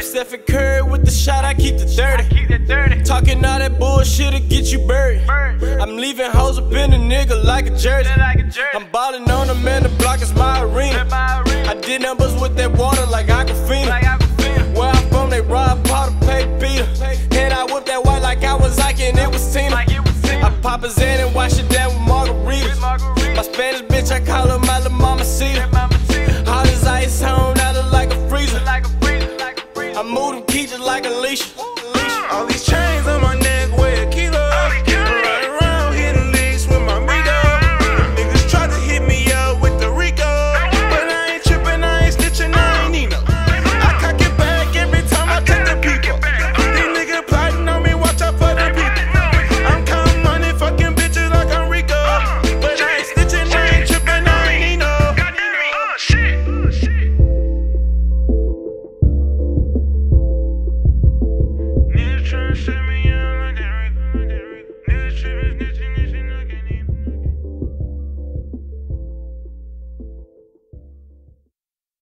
Steph Curry with the shot, I keep the 30. Talking all that bullshit, it get you buried. I'm leaving hoes up in a nigga like a jersey. I'm ballin' on them and the block is my arena. I did numbers with that water like Aquafina. Where I'm from, they rob Potter, Pepe Peter. And I whipped that white like I was Ike and it was Tina. I pop his in and wash it down with margaritas. My Spanish bitch, I call her my little mama Cita.